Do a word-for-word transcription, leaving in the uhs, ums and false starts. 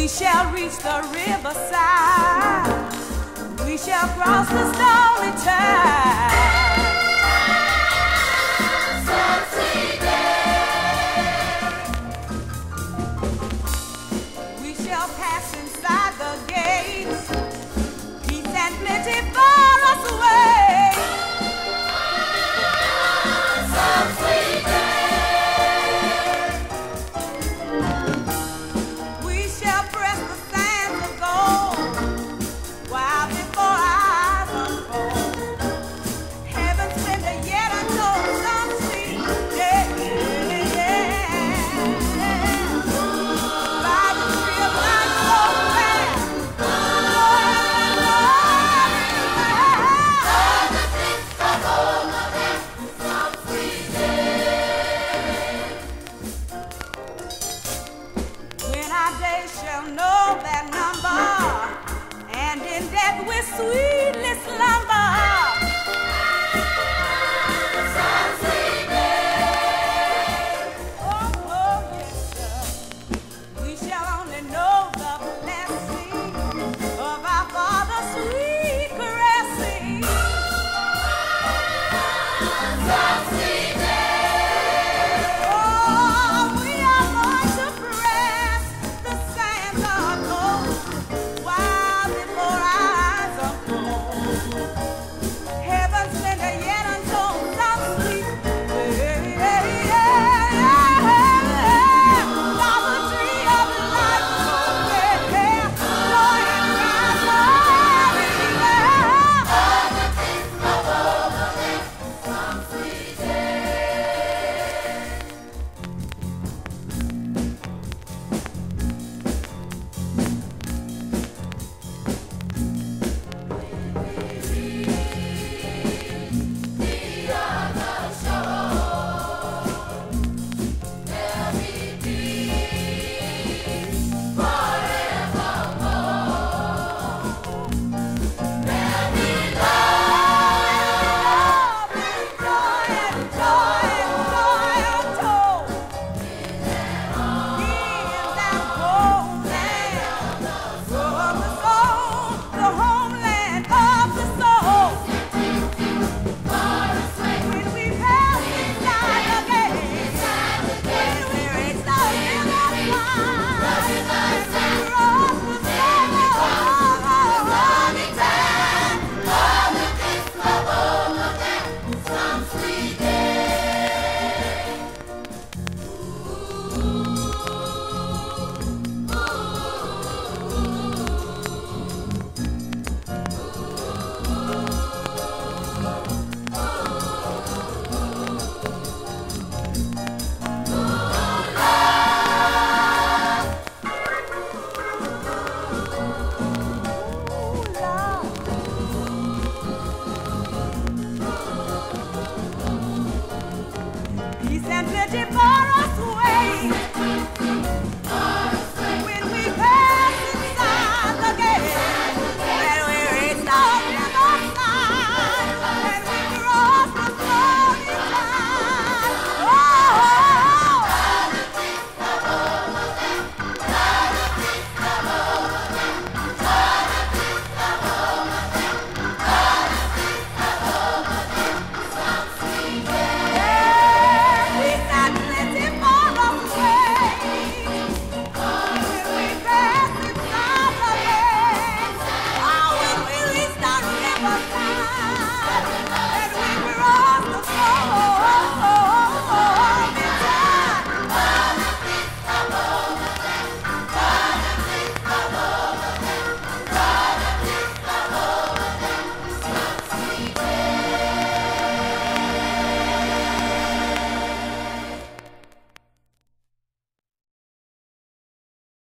We shall reach the riverside. We shall cross the stormy tide. Some sweet day. We shall pass inside the gates. Peace and plenty fall us away. Some sweet day. Sweetly slumber.